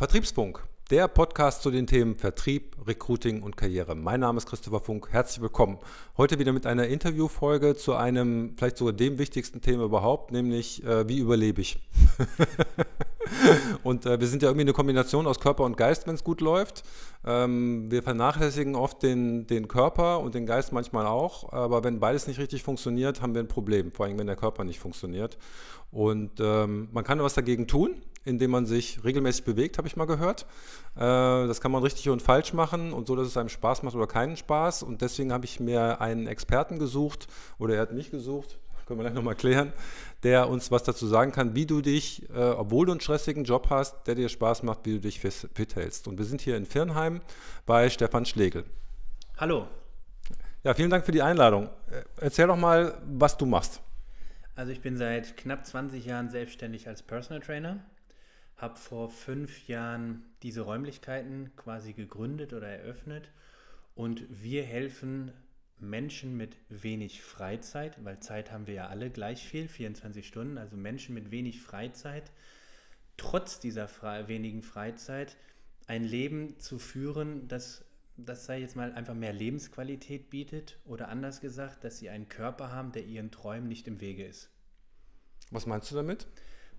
Vertriebsfunk, der Podcast zu den Themen Vertrieb, Recruiting und Karriere. Mein Name ist Christopher Funk, herzlich willkommen. Heute wieder mit einer Interviewfolge zu einem, vielleicht sogar dem wichtigsten Thema überhaupt, nämlich wie überlebe ich? Und wir sind ja irgendwie eine Kombination aus Körper und Geist, wenn es gut läuft. Wir vernachlässigen oft den Körper und den Geist manchmal auch, aber wenn beides nicht richtig funktioniert, haben wir ein Problem, vor allem wenn der Körper nicht funktioniert. Und man kann was dagegen tun, indem man sich regelmäßig bewegt, habe ich mal gehört. Das kann man richtig und falsch machen und so, dass es einem Spaß macht oder keinen Spaß. Und deswegen habe ich mir einen Experten gesucht, oder er hat mich gesucht, können wir gleich nochmal klären, der uns was dazu sagen kann, wie du dich, obwohl du einen stressigen Job hast, der dir Spaß macht, wie du dich fit hältst. Und wir sind hier in Virnheim bei Stefan Schlegel. Hallo. Ja, vielen Dank für die Einladung. Erzähl doch mal, was du machst. Also ich bin seit knapp 20 Jahren selbstständig als Personal Trainer, habe vor 5 Jahren diese Räumlichkeiten quasi gegründet oder eröffnet und wir helfen Menschen mit wenig Freizeit, weil Zeit haben wir ja alle gleich viel, 24 Stunden, also Menschen mit wenig Freizeit, trotz dieser wenigen Freizeit ein Leben zu führen, das sei jetzt mal einfach mehr Lebensqualität bietet oder anders gesagt, dass sie einen Körper haben, der ihren Träumen nicht im Wege ist. Was meinst du damit?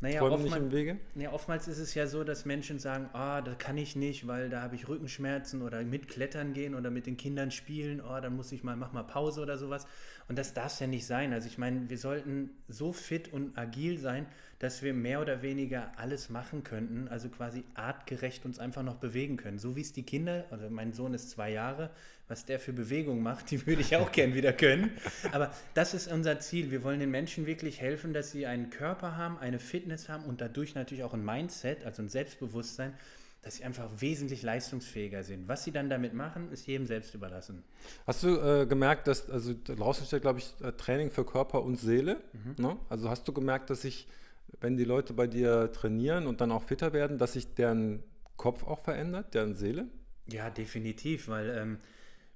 Naja, Träumen nicht im Wege? Naja, oftmals ist es ja so, dass Menschen sagen, das kann ich nicht, weil da habe ich Rückenschmerzen oder mit Klettern gehen oder mit den Kindern spielen, dann muss ich mal, mach mal Pause oder sowas. Und das darf es ja nicht sein. Also ich meine, wir sollten so fit und agil sein, dass wir mehr oder weniger alles machen könnten, also quasi artgerecht uns einfach noch bewegen können. So wie es die Kinder, also mein Sohn ist 2 Jahre, was der für Bewegung macht, die würde ich auch gern wieder können. Aber das ist unser Ziel. Wir wollen den Menschen wirklich helfen, dass sie einen Körper haben, eine Fitness haben und dadurch natürlich auch ein Mindset, also ein Selbstbewusstsein, dass sie einfach wesentlich leistungsfähiger sind. Was sie dann damit machen, ist jedem selbst überlassen. Hast du gemerkt, dass, also draußen steht, glaube ich, Training für Körper und Seele. Mhm. Ne? Also hast du gemerkt, dass sich, wenn die Leute bei dir trainieren und dann auch fitter werden, dass sich deren Kopf auch verändert, deren Seele? Ja, definitiv, weil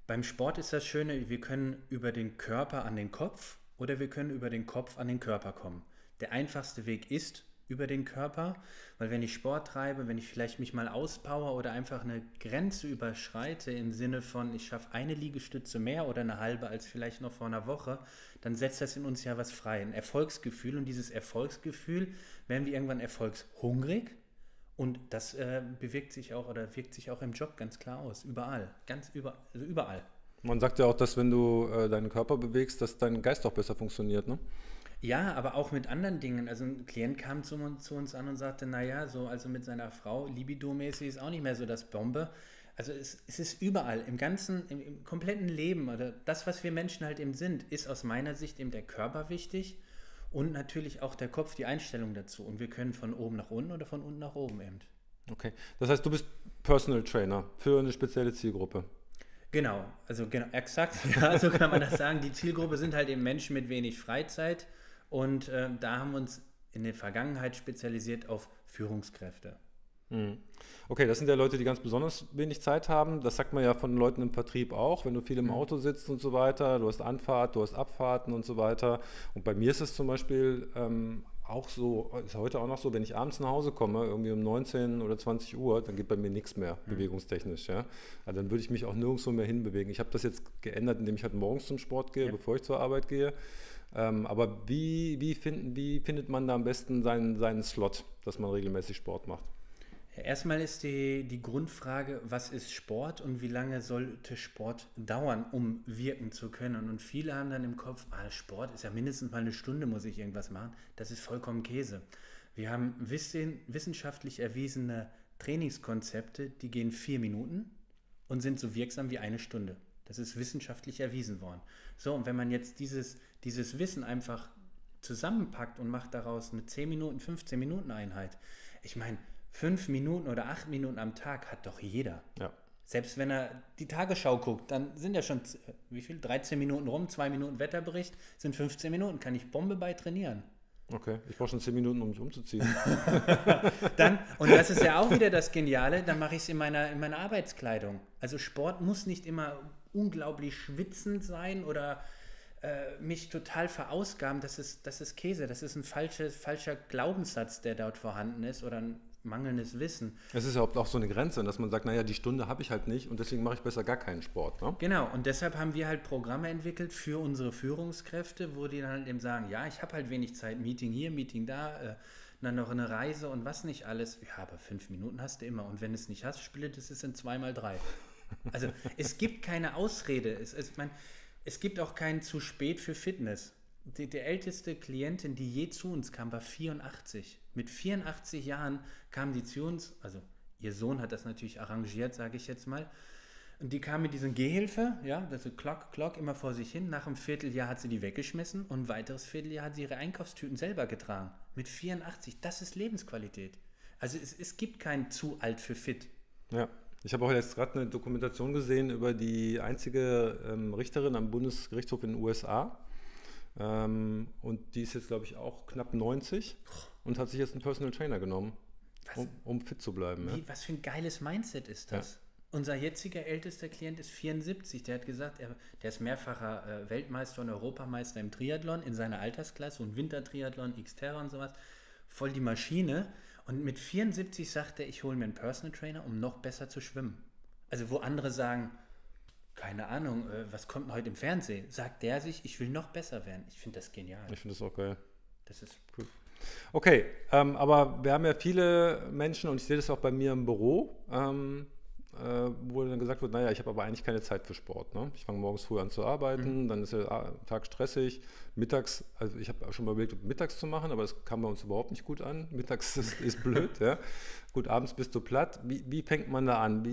beim Sport ist das Schöne, wir können über den Körper an den Kopf oder wir können über den Kopf an den Körper kommen. Der einfachste Weg ist über den Körper, weil wenn ich Sport treibe, wenn ich vielleicht mich mal auspower oder einfach eine Grenze überschreite im Sinne von, ich schaffe eine Liegestütze mehr oder eine halbe als vielleicht noch vor einer Woche, dann setzt das in uns ja was frei, ein Erfolgsgefühl, und dieses Erfolgsgefühl werden wir irgendwann erfolgshungrig und das bewirkt sich auch oder wirkt sich auch im Job ganz klar aus, überall. Man sagt ja auch, dass wenn du deinen Körper bewegst, dass dein Geist auch besser funktioniert, ne? Ja, aber auch mit anderen Dingen. Also ein Klient kam zu uns an und sagte, naja, so also mit seiner Frau, libidomäßig ist auch nicht mehr so das Bombe. Also es ist überall, im ganzen, im kompletten Leben oder das, was wir Menschen halt eben sind, ist aus meiner Sicht eben der Körper wichtig und natürlich auch der Kopf, die Einstellung dazu. Und wir können von oben nach unten oder von unten nach oben eben. Okay, das heißt, du bist Personal Trainer für eine spezielle Zielgruppe. Genau, also genau, exakt, ja, so kann man das sagen. Die Zielgruppe sind halt eben Menschen mit wenig Freizeit. Und da haben wir uns in der Vergangenheit spezialisiert auf Führungskräfte. Okay, das sind ja Leute, die ganz besonders wenig Zeit haben. Das sagt man ja von Leuten im Vertrieb auch, wenn du viel im Auto sitzt und so weiter. Du hast Anfahrt, du hast Abfahrten und so weiter. Und bei mir ist es zum Beispiel auch so, ist heute auch noch so, wenn ich abends nach Hause komme, irgendwie um 19 oder 20 Uhr, dann geht bei mir nichts mehr bewegungstechnisch. Ja? Also dann würde ich mich auch nirgendwo mehr hinbewegen. Ich habe das jetzt geändert, indem ich halt morgens zum Sport gehe, bevor ich zur Arbeit gehe. Aber wie findet man da am besten seinen Slot, dass man regelmäßig Sport macht? Erstmal ist die Grundfrage, was ist Sport und wie lange sollte Sport dauern, um wirken zu können? Und viele haben dann im Kopf, Sport ist ja mindestens mal eine Stunde, muss ich irgendwas machen. Das ist vollkommen Käse. Wir haben wissenschaftlich erwiesene Trainingskonzepte, die gehen 4 Minuten und sind so wirksam wie eine Stunde. Das ist wissenschaftlich erwiesen worden. So, und wenn man jetzt dieses Wissen einfach zusammenpackt und macht daraus eine 10 Minuten, 15 Minuten Einheit. Ich meine, 5 Minuten oder 8 Minuten am Tag hat doch jeder. Ja. Selbst wenn er die Tagesschau guckt, dann sind ja schon, 13 Minuten rum, 2 Minuten Wetterbericht, sind 15 Minuten, kann ich Bombe bei trainieren. Okay, ich brauche schon 10 Minuten, um mich umzuziehen. Und das ist ja auch wieder das Geniale, dann mache ich es in meiner Arbeitskleidung. Also Sport muss nicht immer unglaublich schwitzend sein oder mich total verausgaben. Das ist Käse, das ist ein falscher Glaubenssatz, der dort vorhanden ist oder ein mangelndes Wissen. Es ist ja auch so eine Grenze, dass man sagt, naja, die Stunde habe ich halt nicht und deswegen mache ich besser gar keinen Sport. Ne? Genau, und deshalb haben wir halt Programme entwickelt für unsere Führungskräfte, wo die dann halt eben sagen, ja, ich habe halt wenig Zeit, Meeting hier, Meeting da, dann noch eine Reise und was nicht alles. Ja, aber 5 Minuten hast du immer und wenn du es nicht hast, splittet es in 2 mal 3. Also es gibt keine Ausrede. Es gibt auch kein zu spät für Fitness. Die älteste Klientin, die je zu uns kam, war 84. Mit 84 Jahren kam die zu uns, also ihr Sohn hat das natürlich arrangiert, sage ich jetzt mal, und die kam mit diesem Gehhilfe, ja, also Klock, immer vor sich hin. Nach einem Vierteljahr hat sie die weggeschmissen und ein weiteres Vierteljahr hat sie ihre Einkaufstüten selber getragen. Mit 84, das ist Lebensqualität. Also es gibt kein zu alt für fit. Ja. Ich habe auch jetzt gerade eine Dokumentation gesehen über die einzige Richterin am Bundesgerichtshof in den USA. Und die ist jetzt, glaube ich, auch knapp 90 und hat sich jetzt einen Personal Trainer genommen, um fit zu bleiben. Ja. Was für ein geiles Mindset ist das? Ja. Unser jetziger ältester Klient ist 74. Der hat gesagt, der ist mehrfacher Weltmeister und Europameister im Triathlon in seiner Altersklasse und Wintertriathlon, Xterra und sowas. Voll die Maschine. Und mit 74 sagt er, ich hole mir einen Personal Trainer, um noch besser zu schwimmen. Also wo andere sagen, keine Ahnung, was kommt denn heute im Fernsehen? Sagt der sich, ich will noch besser werden. Ich finde das genial. Ich finde das auch geil. Das ist cool. Okay, aber wir haben ja viele Menschen, und ich sehe das auch bei mir im Büro, wo dann gesagt wird, naja, ich habe aber eigentlich keine Zeit für Sport. Ne? Ich fange morgens früh an zu arbeiten, dann ist der Tag stressig. Mittags, also ich habe schon mal überlegt, mittags zu machen, aber das kam bei uns überhaupt nicht gut an. Mittags ist blöd. Ja. Gut, abends bist du platt. Wie fängt man da an?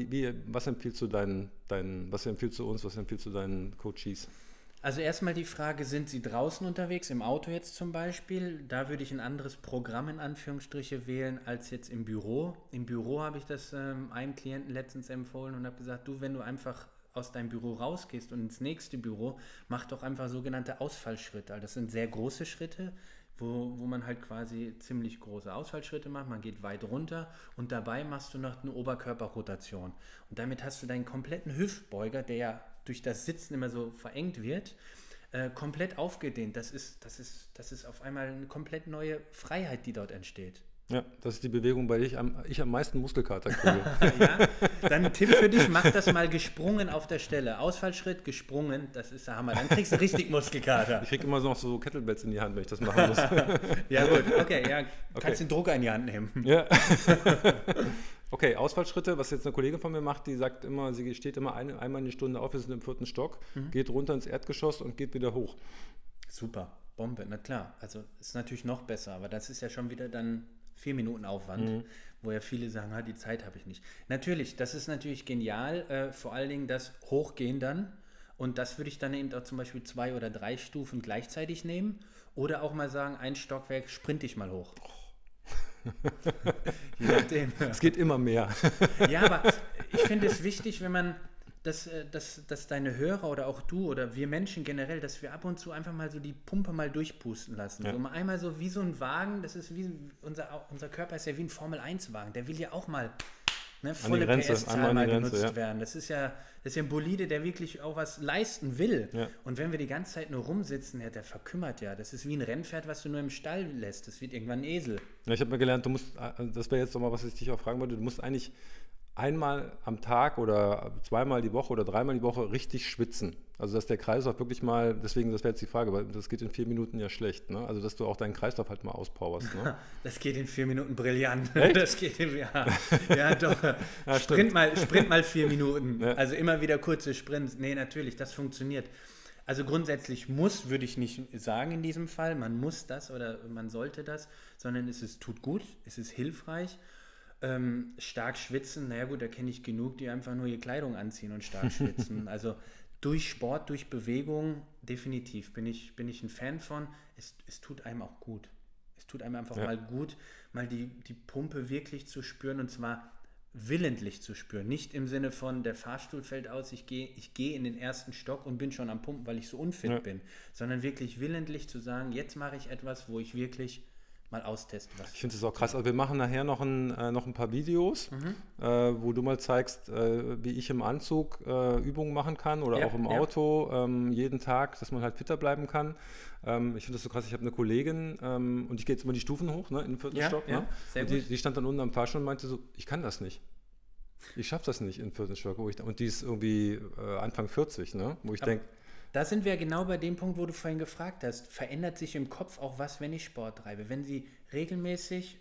Was empfiehlst du was empfiehlst du uns, was empfiehlst du deinen Coaches? Also erstmal die Frage, sind sie draußen unterwegs, im Auto jetzt zum Beispiel? Da würde ich ein anderes Programm in Anführungsstriche wählen als jetzt im Büro. Im Büro habe ich das einem Klienten letztens empfohlen und habe gesagt, du, wenn du einfach aus deinem Büro rausgehst und ins nächste Büro, mach doch einfach sogenannte Ausfallschritte. Also das sind sehr große Schritte, wo man halt quasi ziemlich große Ausfallschritte macht, man geht weit runter und dabei machst du noch eine Oberkörperrotation. Und damit hast du deinen kompletten Hüftbeuger, der ja durch das Sitzen immer so verengt wird, komplett aufgedehnt. Das ist auf einmal eine komplett neue Freiheit, die dort entsteht. Ja, das ist die Bewegung, bei der ich am meisten Muskelkater kriege. Ja, dann ein Tipp für dich, mach das mal gesprungen auf der Stelle. Ausfallschritt, gesprungen, das ist der Hammer. Dann kriegst du richtig Muskelkater. Ich kriege immer noch so Kettlebells in die Hand, wenn ich das machen muss. Ja gut, okay, ja, kannst den Drucker in die Hand nehmen. Ja. Okay, Ausfallschritte, was jetzt eine Kollegin von mir macht, die sagt immer, sie steht immer einmal in die Stunde auf, wir sind im 4. Stock, geht runter ins Erdgeschoss und geht wieder hoch. Super, Bombe, na klar. Also ist natürlich noch besser, aber das ist ja schon wieder dann 4 Minuten Aufwand, wo ja viele sagen, die Zeit habe ich nicht. Natürlich, das ist natürlich genial, vor allen Dingen das Hochgehen dann. Und das würde ich dann eben auch zum Beispiel 2 oder 3 Stufen gleichzeitig nehmen oder auch mal sagen, ein Stockwerk sprinte ich mal hoch. Oh. Je nachdem. Es geht immer mehr. Ja, aber ich finde es wichtig, wenn man, dass deine Hörer oder auch du oder wir Menschen generell, dass wir ab und zu einfach mal so die Pumpe mal durchpusten lassen. Ja. So einmal so wie so ein Wagen, das ist wie unser Körper ist ja wie ein Formel-1-Wagen, der will ja auch mal volle PS-Zahl mal genutzt werden. Das ist ja ein Bolide, der wirklich auch was leisten will. Ja. Und wenn wir die ganze Zeit nur rumsitzen, der verkümmert ja. Das ist wie ein Rennpferd, was du nur im Stall lässt. Das wird irgendwann ein Esel. Ja, ich habe mir gelernt, das wäre jetzt nochmal, was ich dich auch fragen wollte, du musst eigentlich einmal am Tag oder 2-mal die Woche oder 3-mal die Woche richtig schwitzen. Also dass der Kreislauf wirklich mal, deswegen, das wäre jetzt die Frage, weil das geht in 4 Minuten ja schlecht, ne? Also dass du auch deinen Kreislauf halt mal auspowerst. Ne? Das geht in 4 Minuten brillant. Echt? Das geht in, ja doch. Ja, sprint mal 4 Minuten. Ja. Also immer wieder kurze Sprints. Nee, natürlich, das funktioniert. Also grundsätzlich würde ich nicht sagen in diesem Fall, man muss das oder man sollte das, sondern es tut gut, es ist hilfreich. Stark schwitzen, naja gut, da kenne ich genug, die einfach nur ihre Kleidung anziehen und stark schwitzen. Also durch Sport, durch Bewegung, definitiv bin ich ein Fan von. Es tut einem auch gut. Es tut einem einfach mal gut, mal die Pumpe wirklich zu spüren und zwar willentlich zu spüren. Nicht im Sinne von, der Fahrstuhl fällt aus, ich gehe in den 1. Stock und bin schon am Pumpen, weil ich so unfit bin, sondern wirklich willentlich zu sagen, jetzt mache ich etwas, wo ich wirklich mal austesten. Ich finde es auch krass. Also wir machen nachher noch ein paar Videos, wo du mal zeigst, wie ich im Anzug Übungen machen kann oder auch im Auto jeden Tag, dass man halt fitter bleiben kann. Ich finde das so krass. Ich habe eine Kollegin und ich gehe jetzt immer die Stufen hoch, ne, in den vierten Stock. Ja, ne? Sehr gut. Die stand dann unten am Fahrstuhl und meinte so, ich kann das nicht. Ich schaffe das nicht in den vierten Stock. Und die ist irgendwie Anfang 40, ne? Wo ich denke, da sind wir genau bei dem Punkt, wo du vorhin gefragt hast. Verändert sich im Kopf auch was, wenn ich Sport treibe? Wenn Sie regelmäßig,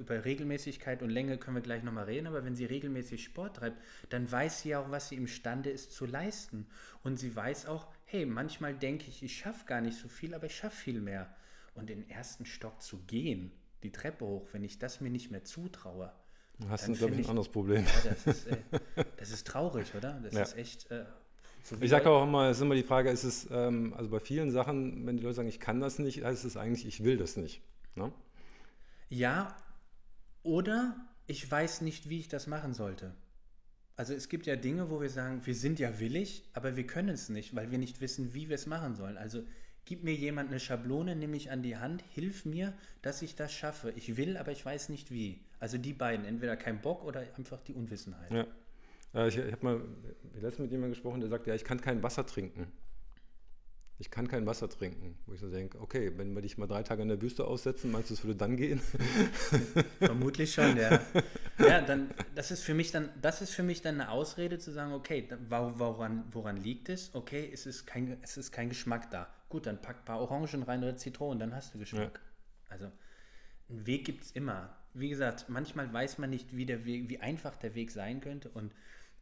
über Regelmäßigkeit und Länge können wir gleich nochmal reden, aber wenn sie regelmäßig Sport treibt, dann weiß sie auch, was sie imstande ist zu leisten. Und sie weiß auch, hey, manchmal denke ich, ich schaffe gar nicht so viel, aber ich schaffe viel mehr. Und in den ersten Stock zu gehen, die Treppe hoch, wenn ich das mir nicht mehr zutraue, hast du, glaube ich, ein anderes Problem. Ja, das ist traurig, oder? Das ist echt... So, ich sage auch immer, es ist immer die Frage, ist es, also bei vielen Sachen, wenn die Leute sagen, ich kann das nicht, heißt es eigentlich, ich will das nicht. Ne? Ja, oder ich weiß nicht, wie ich das machen sollte. Also es gibt ja Dinge, wo wir sagen, wir sind ja willig, aber wir können es nicht, weil wir nicht wissen, wie wir es machen sollen. Also gib mir jemand eine Schablone, nimm mich an die Hand, hilf mir, dass ich das schaffe. Ich will, aber ich weiß nicht wie. Also die beiden, entweder kein Bock oder einfach die Unwissenheit. Ja. Ich habe mal letztens mit jemandem gesprochen, der sagt, ja, ich kann kein Wasser trinken. Ich kann kein Wasser trinken. Wo ich so denke, okay, wenn wir dich mal 3 Tage in der Wüste aussetzen, meinst du, es würde dann gehen? Vermutlich schon, ja. Ja, dann, das ist für mich dann eine Ausrede zu sagen, okay, woran liegt es? Okay, es ist kein Geschmack da. Gut, dann pack ein paar Orangen rein oder Zitronen, dann hast du Geschmack. Ja. Also einen Weg gibt es immer. Wie gesagt, manchmal weiß man nicht, wie einfach der Weg sein könnte.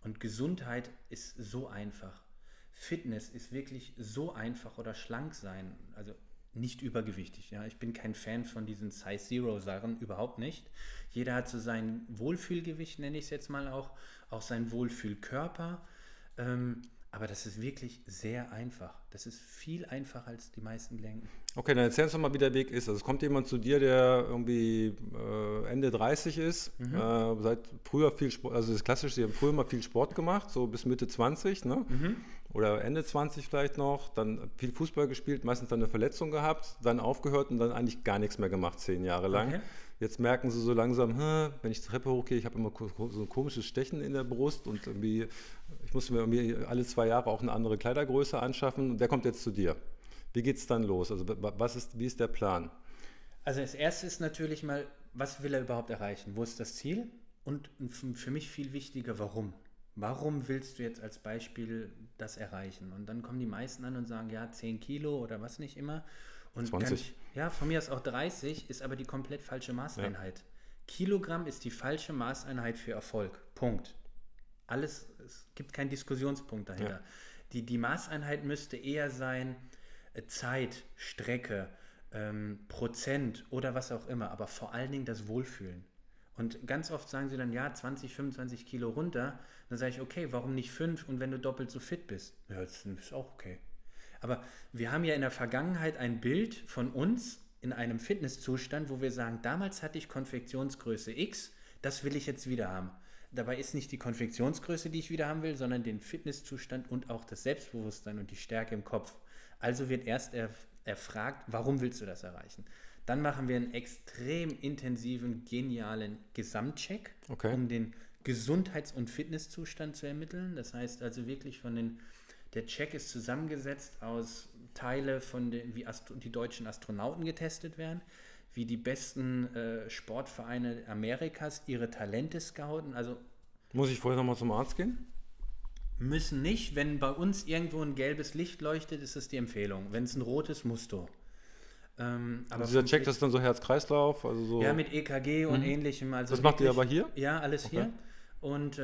Und Gesundheit ist so einfach. Fitness ist wirklich so einfach, oder schlank sein, also nicht übergewichtig. Ja? Ich bin kein Fan von diesen Size-Zero-Sachen, überhaupt nicht. Jeder hat so sein Wohlfühlgewicht, nenne ich es jetzt mal auch sein Wohlfühlkörper. Aber das ist wirklich sehr einfach. Das ist viel einfacher, als die meisten denken. Okay, dann erzähl uns doch mal, wie der Weg ist. Also es kommt jemand zu dir, der irgendwie Ende 30 ist, seit früher viel Sport, also das Klassische, die haben früher mal viel Sport gemacht, so bis Mitte 20, ne? Oder Ende 20 vielleicht noch, dann viel Fußball gespielt, meistens dann eine Verletzung gehabt, dann aufgehört und dann eigentlich gar nichts mehr gemacht, 10 Jahre lang. Okay. Jetzt merken sie so langsam, wenn ich die Treppe hochgehe, ich habe immer so ein komisches Stechen in der Brust und irgendwie, ich musste mir irgendwie alle 2 Jahre auch eine andere Kleidergröße anschaffen. Und der kommt jetzt zu dir. Wie geht es dann los? Also wie ist der Plan? Also das Erste ist natürlich mal, was will er überhaupt erreichen? Wo ist das Ziel? Und für mich viel wichtiger, warum? Warum willst du jetzt als Beispiel das erreichen? Und dann kommen die meisten an und sagen, ja, 10 Kilo oder was nicht immer. Und 20. Ja, von mir aus auch 30, ist aber die komplett falsche Maßeinheit. Ja. Kilogramm ist die falsche Maßeinheit für Erfolg. Punkt. Alles, es gibt keinen Diskussionspunkt dahinter. Ja. Die Maßeinheit müsste eher sein, Zeit, Strecke, Prozent oder was auch immer, aber vor allen Dingen das Wohlfühlen. Und ganz oft sagen sie dann, ja, 20, 25 Kilo runter. Dann sage ich, okay, warum nicht 5? Und wenn du doppelt so fit bist, ja, das ist auch okay. Aber wir haben ja in der Vergangenheit ein Bild von uns in einem Fitnesszustand, wo wir sagen, damals hatte ich Konfektionsgröße X, das will ich jetzt wieder haben. Dabei ist nicht die Konfektionsgröße, die ich wieder haben will, sondern den Fitnesszustand und auch das Selbstbewusstsein und die Stärke im Kopf. Also wird erst erfragt, warum willst du das erreichen? Dann machen wir einen extrem intensiven, genialen Gesamtcheck, okay, um den Gesundheits- und Fitnesszustand zu ermitteln. Das heißt also wirklich der Check ist zusammengesetzt aus Teile von wie die deutschen Astronauten getestet werden, wie die besten Sportvereine Amerikas ihre Talente scouten. Also muss ich vorher nochmal zum Arzt gehen? Müssen nicht. Wenn bei uns irgendwo ein gelbes Licht leuchtet, ist das die Empfehlung. Wenn es ein rotes, musst du. Aber dieser Check, das ist dann so Herz-Kreislauf? Also so ja, mit EKG und ähnlichem. Also das macht ihr aber hier? Ja, alles hier. Und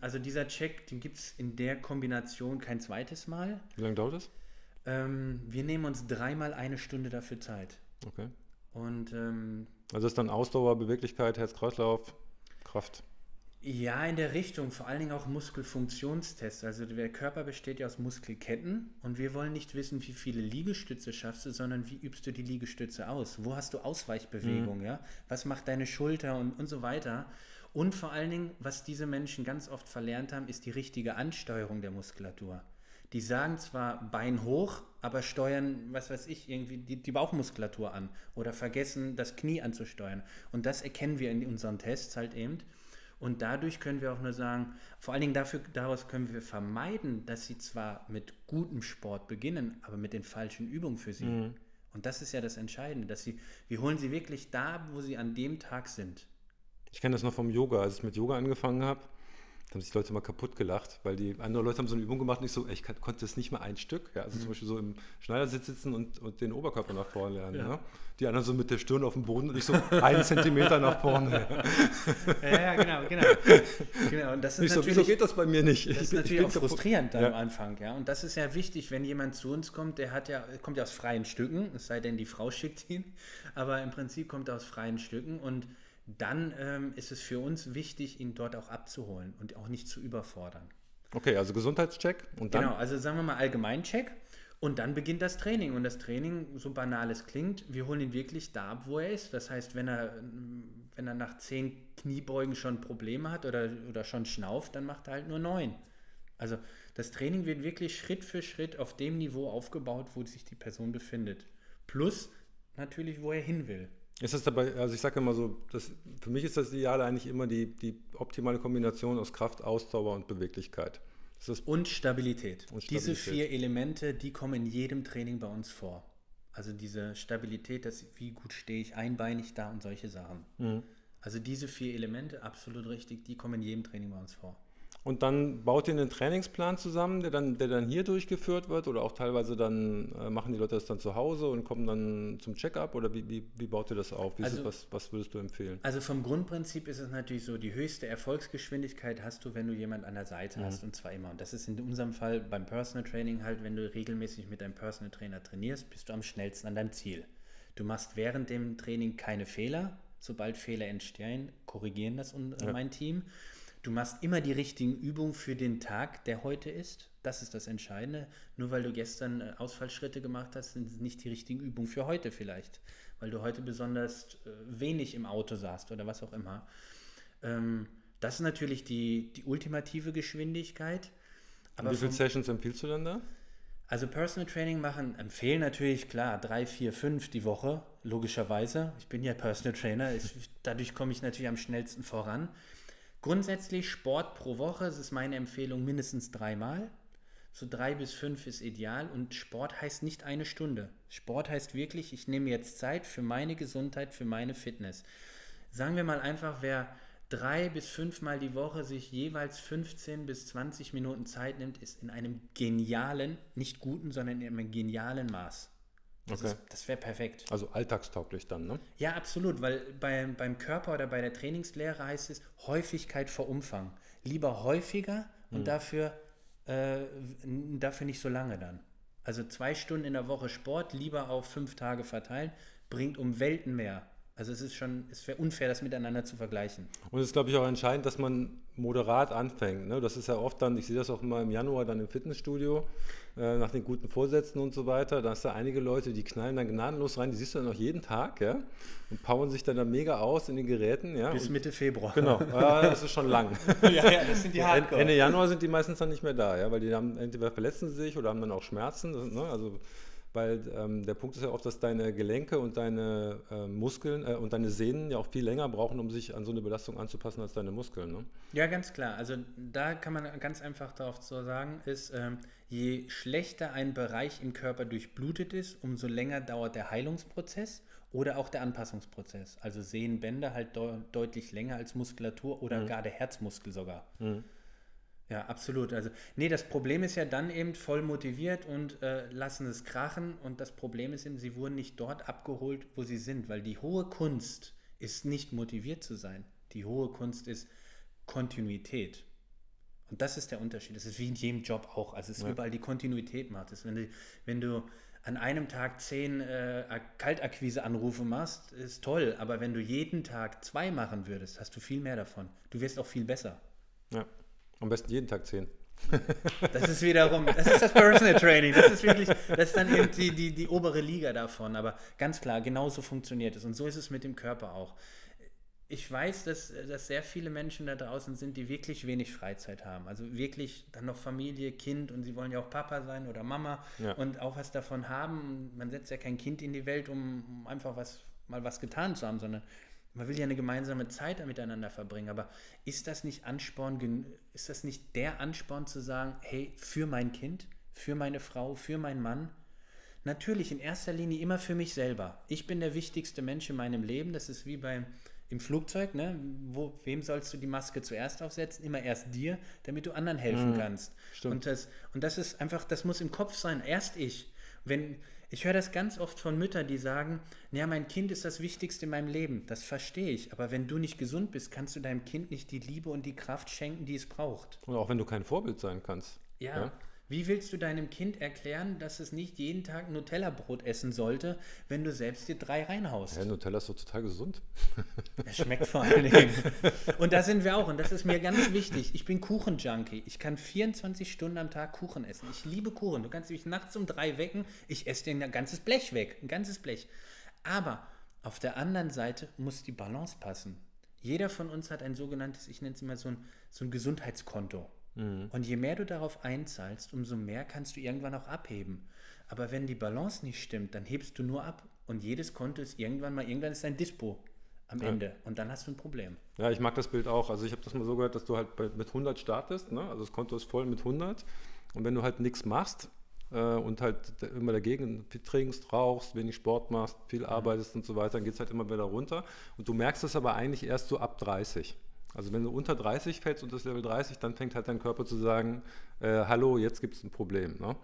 also dieser Check, den gibt es in der Kombination kein zweites Mal. Wie lange dauert das? Wir nehmen uns 3 mal 1 Stunde dafür Zeit. Okay. Und, also ist dann Ausdauer, Beweglichkeit, Herz-Kreislauf, Kraft? Ja, in der Richtung. Vor allen Dingen auch Muskelfunktionstests. Also der Körper besteht ja aus Muskelketten und wir wollen nicht wissen, wie viele Liegestütze schaffst du, sondern wie übst du die Liegestütze aus? Wo hast du Ausweichbewegung? Ja? Was macht deine Schulter und so weiter? Und vor allen Dingen, was diese Menschen ganz oft verlernt haben, ist die richtige Ansteuerung der Muskulatur. die sagen zwar Bein hoch, aber steuern, was weiß ich, irgendwie die Bauchmuskulatur an oder vergessen, das Knie anzusteuern. Und das erkennen wir in unseren Tests halt eben. Und dadurch können wir auch nur sagen, vor allen Dingen daraus können wir vermeiden, dass sie zwar mit gutem Sport beginnen, aber mit den falschen Übungen für sie. Mhm. Und das ist ja das Entscheidende, dass wir holen sie wirklich da, wo sie an dem Tag sind. Ich kenne das noch vom Yoga. Als ich mit Yoga angefangen habe, haben sich Leute mal kaputt gelacht, weil die anderen Leute haben so eine Übung gemacht und ich so, ey, ich konnte das nicht mal ein Stück. Ja, also zum Beispiel so im Schneidersitz sitzen und den Oberkörper nach vorne lernen. Ja. Ja. Die anderen so mit der Stirn auf dem Boden und ich so einen Zentimeter nach vorne. Ja, genau. Und das ist so, wieso geht das bei mir nicht? Das ist natürlich auch frustrierend dann am Anfang. Ja. Und das ist ja wichtig, wenn jemand zu uns kommt, der kommt ja aus freien Stücken, es sei denn, die Frau schickt ihn, aber im Prinzip kommt er aus freien Stücken und dann ist es für uns wichtig, ihn dort auch abzuholen und auch nicht zu überfordern. Okay, also Gesundheitscheck und dann? Genau, also sagen wir mal Allgemeincheck und dann beginnt das Training. Und das Training, so banal es klingt, wir holen ihn wirklich da ab, wo er ist. Das heißt, wenn er nach 10 Kniebeugen schon Probleme hat oder schon schnauft, dann macht er halt nur 9. Also das Training wird wirklich Schritt für Schritt auf dem Niveau aufgebaut, wo sich die Person befindet. Plus natürlich, wo er hin will. Ist das dabei, also ich sage immer so, für mich ist das Ideale eigentlich immer die optimale Kombination aus Kraft, Ausdauer und Beweglichkeit. Und Stabilität. Diese 4 Elemente, die kommen in jedem Training bei uns vor. Also diese Stabilität, wie gut stehe ich einbeinig da und solche Sachen. Mhm. Also diese 4 Elemente, absolut richtig, die kommen in jedem Training bei uns vor. Und dann baut ihr einen Trainingsplan zusammen, der dann hier durchgeführt wird oder auch teilweise dann machen die Leute das dann zu Hause und kommen dann zum Check-up oder wie baut ihr das auf? Was würdest du empfehlen? Also vom Grundprinzip ist es natürlich so, die höchste Erfolgsgeschwindigkeit hast du, wenn du jemanden an der Seite hast und zwar immer. Und das ist in unserem Fall beim Personal Training halt, wenn du regelmäßig mit deinem Personal Trainer trainierst, bist du am schnellsten an deinem Ziel. Du machst während dem Training keine Fehler. Sobald Fehler entstehen, korrigieren das mein Team. Du machst immer die richtigen Übungen für den Tag, der heute ist. Das ist das Entscheidende. Nur weil du gestern Ausfallschritte gemacht hast, sind es nicht die richtigen Übungen für heute vielleicht. Weil du heute besonders wenig im Auto saßt oder was auch immer. Das ist natürlich die ultimative Geschwindigkeit. Aber wie viele Sessions empfiehlst du dann da? Also Personal Training empfehlen natürlich, klar, 3, 4, 5 die Woche, logischerweise. Ich bin ja Personal Trainer, dadurch komme ich natürlich am schnellsten voran. Grundsätzlich Sport pro Woche, das ist meine Empfehlung, mindestens 3 Mal. So 3 bis 5 ist ideal und Sport heißt nicht eine Stunde. Sport heißt wirklich, ich nehme jetzt Zeit für meine Gesundheit, für meine Fitness. Sagen wir mal einfach, wer 3 bis 5 Mal die Woche sich jeweils 15 bis 20 Minuten Zeit nimmt, ist in einem genialen, nicht guten, sondern in einem genialen Maß. Das wäre perfekt. Also alltagstauglich dann, ne? Ja, absolut, weil beim Körper oder bei der Trainingslehre heißt es Häufigkeit vor Umfang. Lieber häufiger und dafür nicht so lange dann. Also 2 Stunden in der Woche Sport, lieber auf 5 Tage verteilen, bringt um Welten mehr. Also es wäre unfair, das miteinander zu vergleichen. Und es ist, glaube ich, auch entscheidend, dass man moderat anfängt. Ne? Das ist ja oft dann, ich sehe das auch immer im Januar dann im Fitnessstudio, nach den guten Vorsätzen und so weiter. Da hast du einige Leute, die knallen dann gnadenlos rein, die siehst du dann auch jeden Tag, ja, und powern sich dann mega aus in den Geräten. Ja? Bis Mitte Februar. Genau, das ist schon lang. ja, das sind die Hardcore. Ende Januar sind die meistens dann nicht mehr da, ja? Weil die haben, entweder verletzen sie sich oder haben dann auch Schmerzen, ne? Also... Weil der Punkt ist ja oft, dass deine Gelenke und deine Muskeln und deine Sehnen ja auch viel länger brauchen, um sich an so eine Belastung anzupassen als deine Muskeln. Ne? Ja, ganz klar. Also da kann man ganz einfach darauf zu sagen, ist, je schlechter ein Bereich im Körper durchblutet ist, umso länger dauert der Heilungsprozess oder auch der Anpassungsprozess. Also Sehnenbänder halt deutlich länger als Muskulatur oder gar der Herzmuskel sogar. Mhm. Ja, absolut. Also, nee, das Problem ist ja dann eben voll motiviert und lassen es krachen und das Problem ist eben, sie wurden nicht dort abgeholt, wo sie sind, weil die hohe Kunst ist nicht motiviert zu sein. Die hohe Kunst ist Kontinuität. Und das ist der Unterschied. Das ist wie in jedem Job auch. Also es ist überall die Kontinuität macht. Das ist, wenn du an einem Tag 10 Kaltakquise-Anrufe machst, ist toll, aber wenn du jeden Tag 2 machen würdest, hast du viel mehr davon. Du wirst auch viel besser. Ja. Am besten jeden Tag 10. Das ist wiederum, das ist das Personal Training. Das ist wirklich, das ist dann eben die obere Liga davon. Aber ganz klar, genauso funktioniert es. Und so ist es mit dem Körper auch. ich weiß, dass sehr viele Menschen da draußen sind, die wirklich wenig Freizeit haben. Also wirklich dann noch Familie, Kind, und sie wollen ja auch Papa sein oder Mama, ja, und auch was davon haben. Man setzt ja kein Kind in die Welt, um einfach mal was getan zu haben, sondern man will ja eine gemeinsame Zeit miteinander verbringen. Aber ist das nicht Ansporn, ist das nicht der Ansporn zu sagen, hey, für mein Kind, für meine Frau, für meinen Mann? Natürlich in erster Linie immer für mich selber. Ich bin der wichtigste Mensch in meinem Leben. Das ist wie im Flugzeug, ne? Wem sollst du die Maske zuerst aufsetzen? Immer erst dir, damit du anderen helfen kannst. Stimmt. Und das ist einfach, das muss im Kopf sein, erst ich. Ich höre das ganz oft von Müttern, die sagen, naja, mein Kind ist das Wichtigste in meinem Leben. Das verstehe ich, aber wenn du nicht gesund bist, kannst du deinem Kind nicht die Liebe und die Kraft schenken, die es braucht. Und auch wenn du kein Vorbild sein kannst. Ja. Wie willst du deinem Kind erklären, dass es nicht jeden Tag Nutella-Brot essen sollte, wenn du selbst dir 3 reinhaust? Ja, Nutella ist doch total gesund. Das schmeckt vor allen Dingen. Und da sind wir auch. Und das ist mir ganz wichtig. Ich bin Kuchen-Junkie. Ich kann 24 Stunden am Tag Kuchen essen. Ich liebe Kuchen. Du kannst mich nachts um 3 wecken. Ich esse dir ein ganzes Blech weg. Ein ganzes Blech. Aber auf der anderen Seite muss die Balance passen. Jeder von uns hat ein sogenanntes, ich nenne es immer so ein Gesundheitskonto. Und je mehr du darauf einzahlst, umso mehr kannst du irgendwann auch abheben. Aber wenn die Balance nicht stimmt, dann hebst du nur ab. Und jedes Konto ist irgendwann ist dein Dispo am Ende. Und dann hast du ein Problem. Ja, ich mag das Bild auch. Also ich habe das mal so gehört, dass du halt mit 100 startest. Ne? Also das Konto ist voll mit 100. Und wenn du halt nichts machst und halt immer dagegen trinkst, rauchst, wenig Sport machst, viel arbeitest und so weiter, dann geht es halt immer wieder runter. Und du merkst es aber eigentlich erst so ab 30. Also wenn du unter 30 fällst, unter das Level 30, dann fängt halt dein Körper zu sagen, hallo, jetzt gibt es ein Problem. Ne?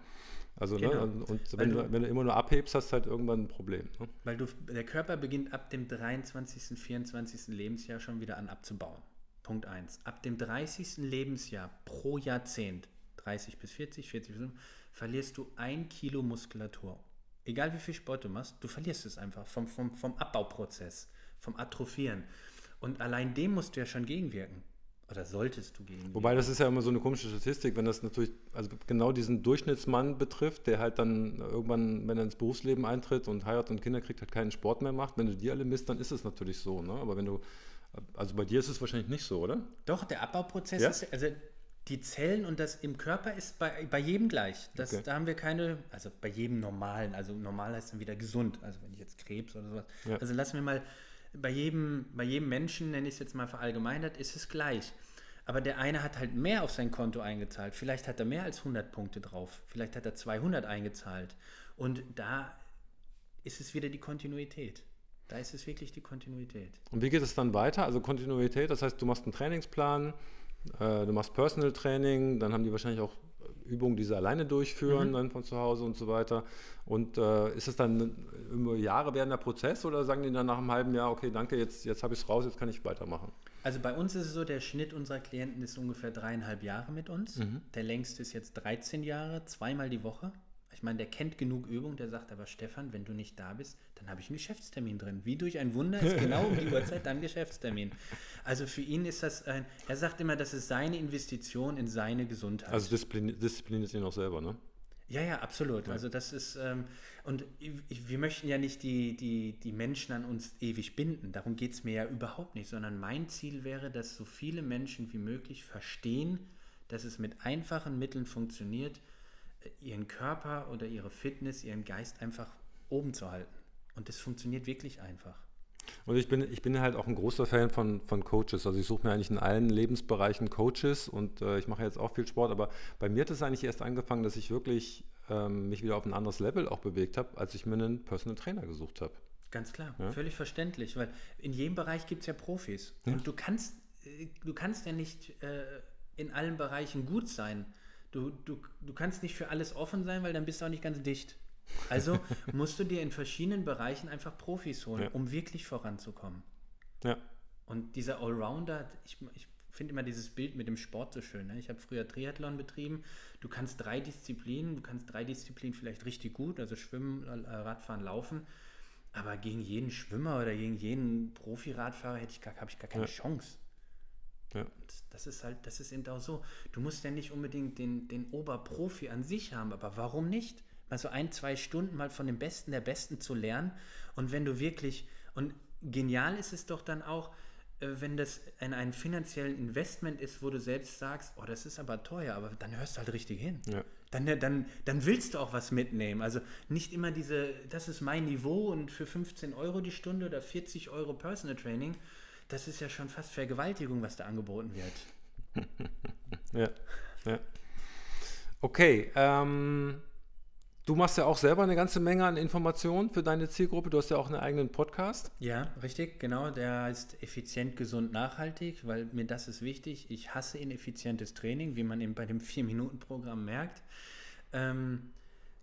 Also, genau. Ne? Und wenn du immer nur abhebst, hast du halt irgendwann ein Problem. Ne? Weil der Körper beginnt ab dem 23., 24. Lebensjahr schon wieder an abzubauen. Punkt 1. Ab dem 30. Lebensjahr pro Jahrzehnt, 30 bis 40, 40 bis 50, verlierst du 1 Kilo Muskulatur. Egal wie viel Sport du machst, du verlierst es einfach vom Abbauprozess, vom Atrophieren. Und allein dem musst du ja schon gegenwirken. Oder solltest du gegenwirken. Wobei, das ist ja immer so eine komische Statistik, wenn das natürlich, also genau diesen Durchschnittsmann betrifft, der halt dann irgendwann, wenn er ins Berufsleben eintritt und heiratet und Kinder kriegt, halt keinen Sport mehr macht. Wenn du die alle misst, dann ist es natürlich so. Ne? Aber also bei dir ist es wahrscheinlich nicht so, oder? Doch, der Abbauprozess ist, also die Zellen und das im Körper ist bei jedem gleich. Da haben wir also bei jedem normalen, also normal heißt dann wieder gesund. Also wenn ich jetzt Krebs oder sowas, also lassen wir mal, bei jedem Menschen, nenne ich es jetzt mal verallgemeinert, ist es gleich. Aber der eine hat halt mehr auf sein Konto eingezahlt. Vielleicht hat er mehr als 100 Punkte drauf. Vielleicht hat er 200 eingezahlt. Und da ist es wieder die Kontinuität. Da ist es wirklich die Kontinuität. Und wie geht es dann weiter? Also Kontinuität, das heißt, du machst einen Trainingsplan, du machst Personal Training, dann haben die wahrscheinlich auch Übungen, die sie alleine durchführen, dann von zu Hause und so weiter. Und ist es dann über Jahre währender Prozess oder sagen die dann nach einem halben Jahr, okay, danke, jetzt habe ich es raus, jetzt kann ich weitermachen? Also bei uns ist es so, der Schnitt unserer Klienten ist ungefähr 3,5 Jahre mit uns. Der längste ist jetzt 13 Jahre, 2-mal die Woche. Ich meine, der kennt genug Übung, der sagt aber, Stefan, wenn du nicht da bist, dann habe ich einen Geschäftstermin drin. Wie durch ein Wunder ist genau um die Uhrzeit dann Geschäftstermin. Also für ihn ist das er sagt immer, das ist seine Investition in seine Gesundheit. Also diszipliniert ihn auch selber, ne? Ja, absolut. Ja. Also das ist, und wir möchten ja nicht die Menschen an uns ewig binden. Darum geht es mir ja überhaupt nicht, sondern mein Ziel wäre, dass so viele Menschen wie möglich verstehen, dass es mit einfachen Mitteln funktioniert, ihren Körper oder ihre Fitness, ihren Geist einfach oben zu halten. Und das funktioniert wirklich einfach. Und ich bin halt auch ein großer Fan von Coaches. Also ich suche mir eigentlich in allen Lebensbereichen Coaches und ich mache jetzt auch viel Sport. Aber bei mir hat es eigentlich erst angefangen, dass ich wirklich mich wieder auf ein anderes Level auch bewegt habe, als ich mir einen Personal Trainer gesucht habe. Ganz klar, ja? Völlig verständlich. Weil in jedem Bereich gibt es ja Profis. Ja. Und du kannst ja nicht in allen Bereichen gut sein. Du kannst nicht für alles offen sein, weil dann bist du auch nicht ganz dicht. Also musst du dir in verschiedenen Bereichen einfach Profis holen, um wirklich voranzukommen. Ja. Und dieser Allrounder, ich finde immer dieses Bild mit dem Sport so schön. Ne? Ich habe früher Triathlon betrieben. Du kannst drei Disziplinen vielleicht richtig gut, also Schwimmen, Radfahren, Laufen. Aber gegen jeden Schwimmer oder gegen jeden Profi-Radfahrer habe ich gar keine Chance. Ja. Und das ist eben auch so. Du musst ja nicht unbedingt den Oberprofi an sich haben, aber warum nicht? Mal so 1-2 Stunden mal von dem Besten der Besten zu lernen. Und wenn du wirklich, und genial ist es doch dann auch, wenn das ein finanzielles Investment ist, wo du selbst sagst, oh, das ist aber teuer, aber dann hörst du halt richtig hin. Ja. Dann willst du auch was mitnehmen. Also nicht immer diese, das ist mein Niveau und für 15 Euro die Stunde oder 40 Euro Personal Training, das ist ja schon fast Vergewaltigung, was da angeboten wird. Ja, ja. Okay, du machst ja auch selber eine ganze Menge an Informationen für deine Zielgruppe. Du hast ja auch einen eigenen Podcast. Ja, richtig, genau. Der heißt Effizient, gesund, nachhaltig, weil mir das ist wichtig. Ich hasse ineffizientes Training, wie man eben bei dem 4-Minuten-Programm merkt.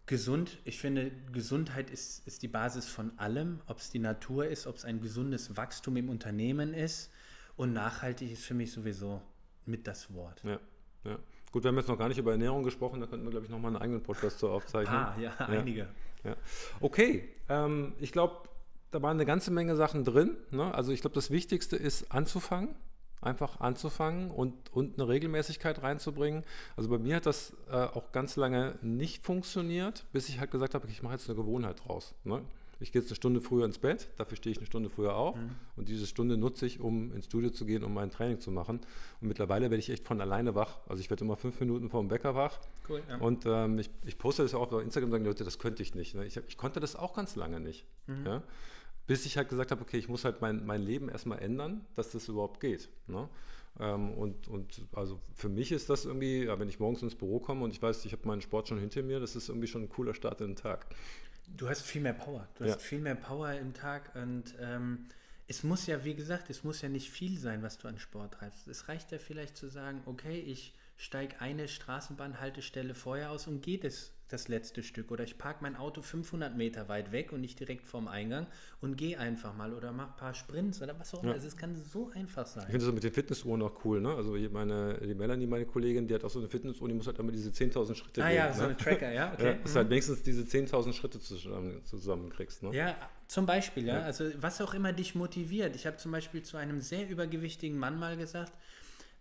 Gesund, ich finde, Gesundheit ist die Basis von allem. Ob es die Natur ist, ob es ein gesundes Wachstum im Unternehmen ist. Und nachhaltig ist für mich sowieso mit das Wort. Ja, ja. Gut, wir haben jetzt noch gar nicht über Ernährung gesprochen, da könnten wir, glaube ich, nochmal einen eigenen Podcast so aufzeichnen. Ja, einige. Ja. Okay, ich glaube, da waren eine ganze Menge Sachen drin, ne? Also ich glaube, das Wichtigste ist anzufangen, einfach anzufangen und eine Regelmäßigkeit reinzubringen. Also bei mir hat das auch ganz lange nicht funktioniert, bis ich halt gesagt habe, ich mache jetzt eine Gewohnheit draus, ne? Ich gehe jetzt eine Stunde früher ins Bett, dafür stehe ich eine Stunde früher auf und diese Stunde nutze ich, um ins Studio zu gehen, um mein Training zu machen. Und mittlerweile werde ich echt von alleine wach. Also ich werde immer 5 Minuten vor dem Wecker wach. Cool, ja. Und ich poste das auch auf Instagram und sage, Leute, das könnte ich nicht. Ne? Ich konnte das auch ganz lange nicht. Mhm. Ja? Bis ich halt gesagt habe, okay, ich muss halt mein Leben erstmal ändern, dass das überhaupt geht. Ne? Und also für mich ist das irgendwie, ja, wenn ich morgens ins Büro komme und ich weiß, ich habe meinen Sport schon hinter mir, das ist irgendwie schon ein cooler Start in den Tag. Du hast viel mehr Power. Du hast viel mehr Power im Tag und es muss ja, wie gesagt, es muss ja nicht viel sein, was du an Sport treibst. Es reicht ja vielleicht zu sagen, okay, ich steige eine Straßenbahnhaltestelle vorher aus und gehe das letzte Stück oder ich parke mein Auto 500 Meter weit weg und nicht direkt vorm Eingang und gehe einfach mal oder mache ein paar Sprints oder was auch immer. Also es kann so einfach sein. Ich finde das mit den Fitnessuhren auch cool, ne? Also die Melanie, meine Kollegin, die hat auch so eine Fitnessuhr, die muss halt immer diese 10.000 Schritte gehen, so eine Tracker, ja, okay. Ja, dass du halt wenigstens diese 10.000 Schritte zusammenkriegst, ne? Ja, zum Beispiel, ja. Also was auch immer dich motiviert. Ich habe zum Beispiel zu einem sehr übergewichtigen Mann mal gesagt,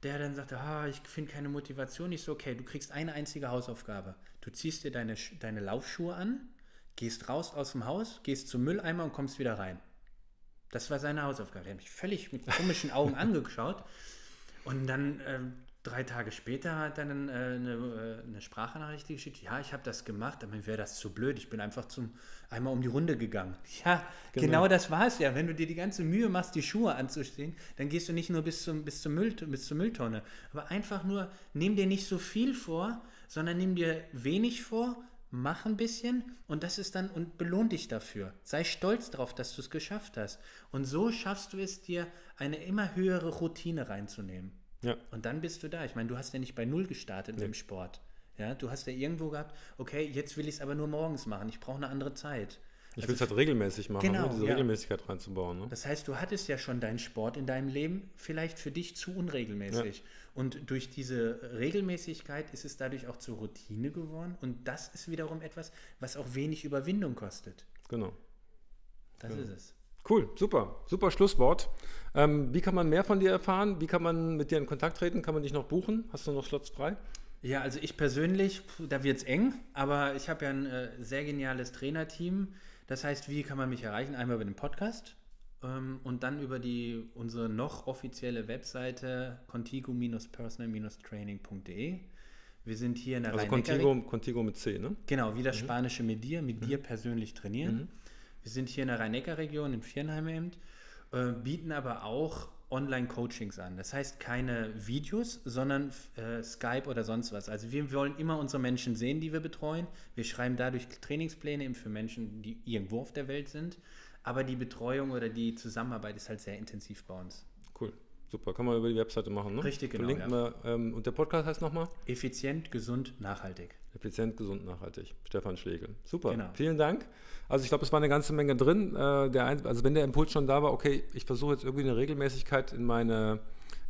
der dann sagte, ich finde keine Motivation. Ich so, okay, du kriegst eine einzige Hausaufgabe. Du ziehst dir deine Laufschuhe an, gehst raus aus dem Haus, gehst zum Mülleimer und kommst wieder rein. Das war seine Hausaufgabe. Der hat mich völlig mit komischen Augen angeschaut. Und dann 3 Tage später hat er dann eine Sprachnachricht geschickt. Ja, ich habe das gemacht, aber mir wäre das zu blöd. Ich bin einfach einmal um die Runde gegangen. Ja, genau das war es ja. Wenn du dir die ganze Mühe machst, die Schuhe anzuziehen, dann gehst du nicht nur bis zur Mülltonne. Aber einfach nur, nimm dir nicht so viel vor, sondern nimm dir wenig vor, mach ein bisschen und das ist dann, und belohn dich dafür. Sei stolz drauf, dass du es geschafft hast. Und so schaffst du es, dir eine immer höhere Routine reinzunehmen. Ja. Und dann bist du da. Ich meine, du hast ja nicht bei Null gestartet mit dem Sport. Ja, du hast ja irgendwo gehabt, okay, jetzt will ich es aber nur morgens machen. Ich brauche eine andere Zeit. Ich will es halt regelmäßig machen, genau, um diese Regelmäßigkeit reinzubauen. Ne? Das heißt, du hattest ja schon deinen Sport in deinem Leben, vielleicht für dich zu unregelmäßig. Ja. Und durch diese Regelmäßigkeit ist es dadurch auch zur Routine geworden. Und das ist wiederum etwas, was auch wenig Überwindung kostet. Genau. Das ist es. Cool, super Schlusswort. Wie kann man mehr von dir erfahren? Wie kann man mit dir in Kontakt treten? Kann man dich noch buchen? Hast du noch Slots frei? Ja, also ich persönlich, da wird es eng, aber ich habe ja ein sehr geniales Trainerteam. Das heißt, wie kann man mich erreichen? Einmal über den Podcast und dann über unsere noch offizielle Webseite contigo-personal-training.de. Wir sind hier in der Rhein-Neckar-Region. Also Contigo mit C, ne? Genau, wie das spanische mit dir persönlich trainieren. Wir sind hier in der Rhein-Neckar-Region, in Virnheim eben, bieten aber auch Online-Coachings an. Das heißt, keine Videos, sondern Skype oder sonst was. Also wir wollen immer unsere Menschen sehen, die wir betreuen. Wir schreiben dadurch Trainingspläne eben für Menschen, die irgendwo auf der Welt sind. Aber die Betreuung oder die Zusammenarbeit ist halt sehr intensiv bei uns. Cool, super. Kann man über die Webseite machen, ne? Richtig, genau. Verlinken wir, und der Podcast heißt nochmal? Effizient, gesund, nachhaltig. Effizient, gesund, nachhaltig. Stefan Schlegel. Super, genau. Vielen Dank. Also ich glaube, es war eine ganze Menge drin. Also wenn der Impuls schon da war, okay, ich versuche jetzt irgendwie eine Regelmäßigkeit in meine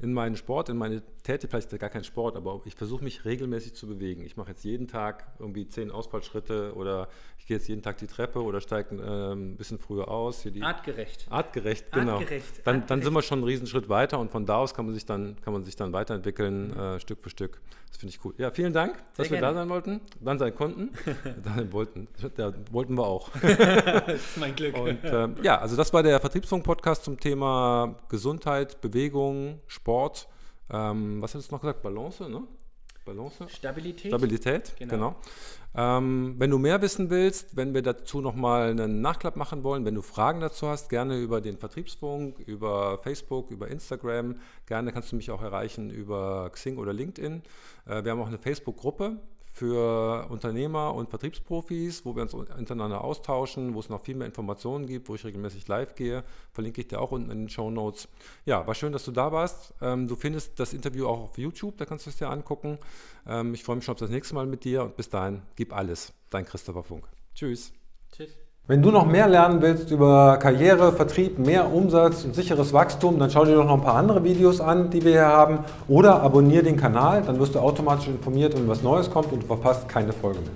in meinen Sport, in meine Tätigkeit, vielleicht ist das gar kein Sport, aber ich versuche mich regelmäßig zu bewegen. Ich mache jetzt jeden Tag irgendwie 10 Ausfallschritte oder ich gehe jetzt jeden Tag die Treppe oder steige ein bisschen früher aus. Hier die artgerecht. Artgerecht, genau. Artgerecht. Dann sind wir schon einen Riesenschritt weiter und von da aus kann man sich dann weiterentwickeln, Stück für Stück. Das finde ich cool. Ja, vielen Dank, dass wir da sein wollten, dann sein konnten. Da wollten wir auch. Das ist mein Glück. Und, ja, also das war der Vertriebsfunk-Podcast zum Thema Gesundheit, Bewegung, Sport. Was hast du noch gesagt? Balance, ne? Balance. Stabilität. Stabilität, genau. Wenn du mehr wissen willst, wenn wir dazu nochmal einen Nachklapp machen wollen, wenn du Fragen dazu hast, gerne über den Vertriebsfunk, über Facebook, über Instagram. Gerne kannst du mich auch erreichen über Xing oder LinkedIn. Wir haben auch eine Facebook-Gruppe für Unternehmer und Vertriebsprofis, wo wir uns untereinander austauschen, wo es noch viel mehr Informationen gibt, wo ich regelmäßig live gehe, verlinke ich dir auch unten in den Shownotes. Ja, war schön, dass du da warst. Du findest das Interview auch auf YouTube, da kannst du es dir angucken. Ich freue mich schon auf das nächste Mal mit dir und bis dahin, gib alles. Dein Christopher Funk. Tschüss. Tschüss. Wenn du noch mehr lernen willst über Karriere, Vertrieb, mehr Umsatz und sicheres Wachstum, dann schau dir doch noch ein paar andere Videos an, die wir hier haben. Oder abonniere den Kanal, dann wirst du automatisch informiert, wenn was Neues kommt und du verpasst keine Folge mehr.